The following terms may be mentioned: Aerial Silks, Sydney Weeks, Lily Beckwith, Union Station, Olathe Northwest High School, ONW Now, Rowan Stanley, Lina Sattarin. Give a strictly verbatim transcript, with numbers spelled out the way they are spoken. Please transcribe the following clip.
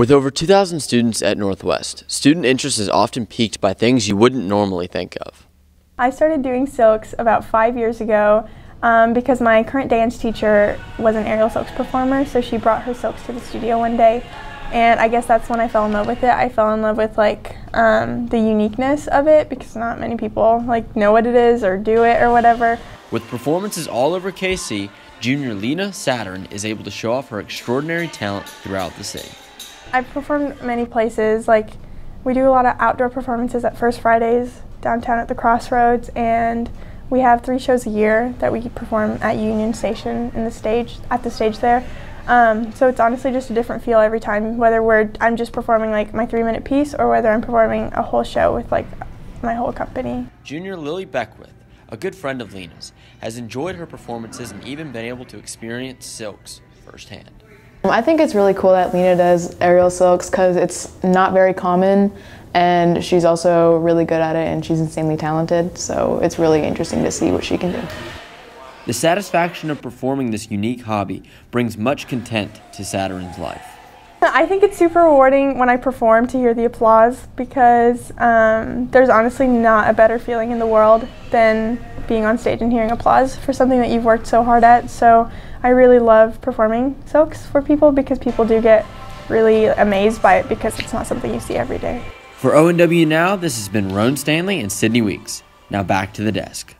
With over two thousand students at Northwest, student interest is often piqued by things you wouldn't normally think of. I started doing silks about five years ago um, because my current dance teacher was an aerial silks performer, so she brought her silks to the studio one day, and I guess that's when I fell in love with it. I fell in love with like um, the uniqueness of it, because not many people like know what it is or do it or whatever. With performances all over K C, junior Lina Sattarin is able to show off her extraordinary talent throughout the city. I've performed many places. Like, we do a lot of outdoor performances at First Fridays downtown at the Crossroads, and we have three shows a year that we perform at Union Station in the stage at the stage there. Um, so it's honestly just a different feel every time, whether we're I'm just performing like my three-minute piece or whether I'm performing a whole show with like my whole company. Junior Lily Beckwith, a good friend of Lina's, has enjoyed her performances and even been able to experience silks firsthand. I think it's really cool that Lina does aerial silks because it's not very common, and she's also really good at it, and she's insanely talented, so it's really interesting to see what she can do. The satisfaction of performing this unique hobby brings much content to Sattarin's life. I think it's super rewarding when I perform to hear the applause, because um, there's honestly not a better feeling in the world than being on stage and hearing applause for something that you've worked so hard at. So I really love performing silks for people, because people do get really amazed by it because it's not something you see every day. For O N W Now, this has been Rowan Stanley and Sydney Weeks. Now back to the desk.